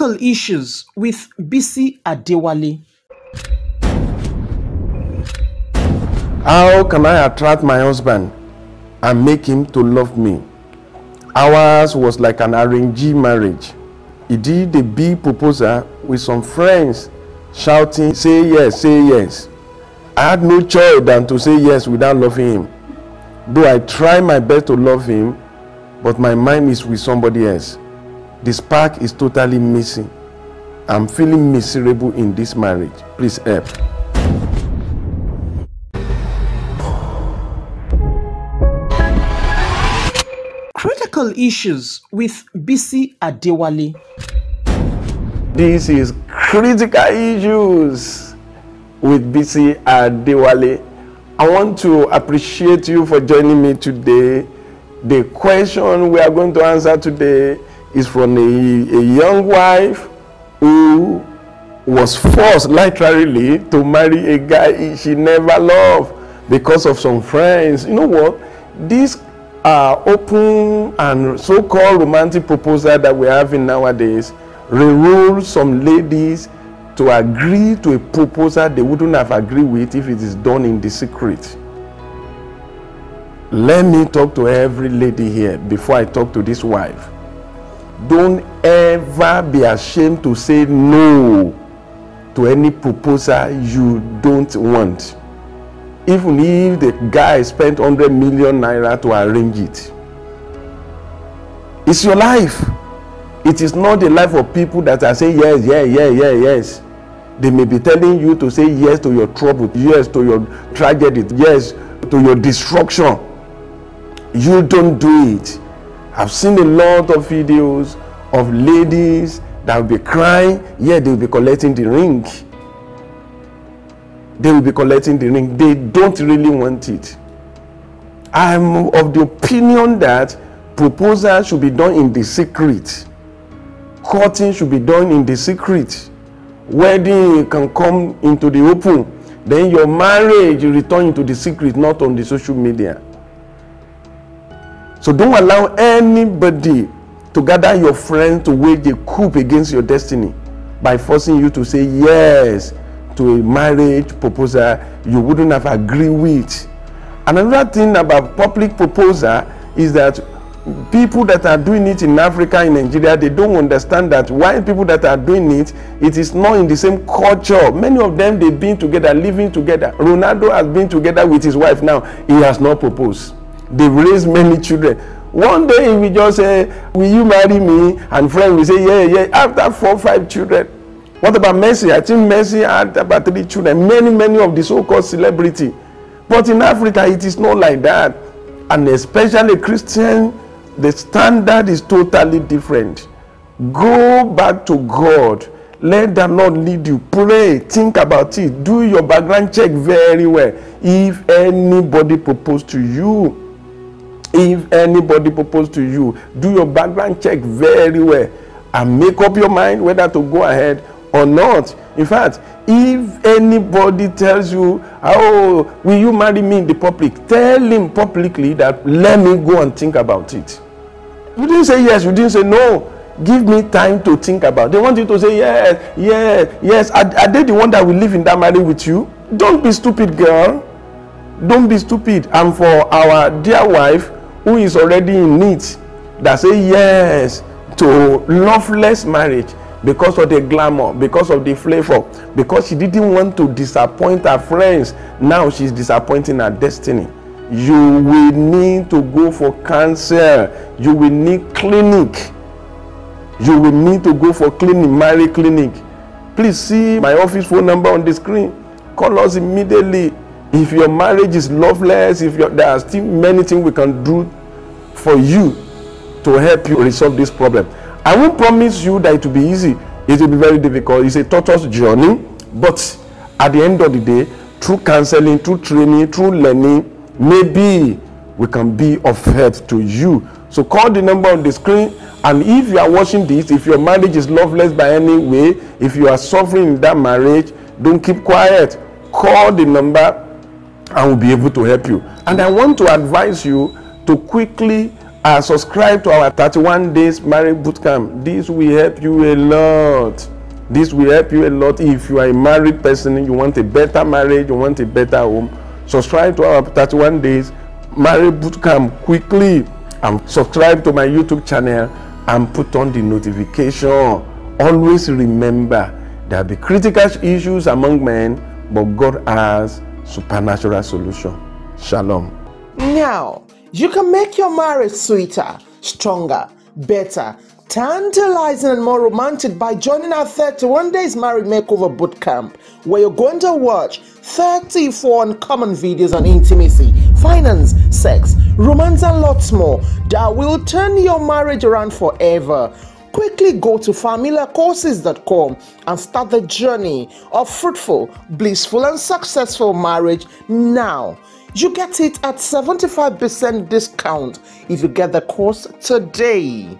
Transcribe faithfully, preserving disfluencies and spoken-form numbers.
Practical Issues with Bisi Adewale. How can I attract my husband and make him to love me? Ours was like an arranged marriage. He did a big proposal with some friends shouting, "Say yes, say yes." I had no choice than to say yes without loving him. Though I try my best to love him, but my mind is with somebody else. The spark is totally missing. I'm feeling miserable in this marriage. Please help. Critical Issues with Bisi Adewale. This is Critical Issues with Bisi Adewale. I want to appreciate you for joining me today. The question we are going to answer today is from a, a young wife who was forced literally to marry a guy she never loved because of some friends. You know what? These uh, open and so-called romantic proposal that we're having nowadays rerules some ladies to agree to a proposal they wouldn't have agreed with if it is done in the secret. Let me talk to every lady here before I talk to this wife. Don't ever be ashamed to say no to any proposal you don't want. Even if the guy spent one hundred million naira to arrange it. It's your life. It is not the life of people that are saying yes, yes, yes, yes, yes. They may be telling you to say yes to your trouble, yes to your tragedy, yes to your destruction. You don't do it. I've seen a lot of videos of ladies that will be crying, yeah, they will be collecting the ring. They will be collecting the ring. They don't really want it. I'm of the opinion that proposal should be done in the secret. Courting should be done in the secret. Wedding can come into the open. Then your marriage you return into the secret, not on the social media. So don't allow anybody to gather your friends to wage a coup against your destiny by forcing you to say yes to a marriage proposal you wouldn't have agreed with. Another thing about public proposal is that people that are doing it in Africa, in Nigeria, they don't understand that while people that are doing it, it is not in the same culture. Many of them, they've been together, living together. Ronaldo has been together with his wife now. He has not proposed. They've raised many children. One day, we just say, "Will you marry me?" And friend will say, "Yeah, yeah." After four, five children. What about Messi? I think Messi had about three children. Many, many of the so-called celebrity. But in Africa, it is not like that. And especially Christian, the standard is totally different. Go back to God. Let the Lord lead you. Pray. Think about it. Do your background check very well. If anybody proposed to you, if anybody proposed to you, do your background check very well and make up your mind whether to go ahead or not. In fact, if anybody tells you, "Oh, will you marry me?" in the public, tell him publicly that, "Let me go and think about it." You didn't say yes, you didn't say no. Give me time to think about it. They want you to say yes, yes, yes. Are, are they the one that will live in that marriage with you? Don't be stupid, girl. Don't be stupid. And for our dear wife who is already in need, that say yes to loveless marriage because of the glamour, because of the flavor, because she didn't want to disappoint her friends. Now she's disappointing her destiny. You will need to go for counsel. You will need clinic. You will need to go for clinic, marriage clinic. Please see my office phone number on the screen. Call us immediately. If your marriage is loveless, if there are still many things we can do for you to help you resolve this problem. I won't promise you that it will be easy. It will be very difficult. It's a tortuous journey. But at the end of the day, through counseling, through training, through learning, maybe we can be of help to you. So call the number on the screen. And if you are watching this, if your marriage is loveless by any way, if you are suffering in that marriage, don't keep quiet. Call the number and we'll be able to help you. And I want to advise you to quickly and subscribe to our thirty-one days marriage bootcamp. This will help you a lot. This will help you a lot. If you are a married person, you want a better marriage, you want a better home, subscribe to our thirty-one days marriage bootcamp quickly, and subscribe to my YouTube channel and put on the notification. Always remember, there will be critical issues among men, but God has supernatural solution. Shalom. Now, you can make your marriage sweeter, stronger, better, tantalizing and more romantic by joining our thirty-one days Marriage Makeover Bootcamp, where you're going to watch thirty-four uncommon videos on intimacy, finance, sex, romance, and lots more that will turn your marriage around forever. Quickly go to Familia Courses dot com and start the journey of fruitful, blissful, and successful marriage now. You get it at seventy-five percent discount if you get the course today.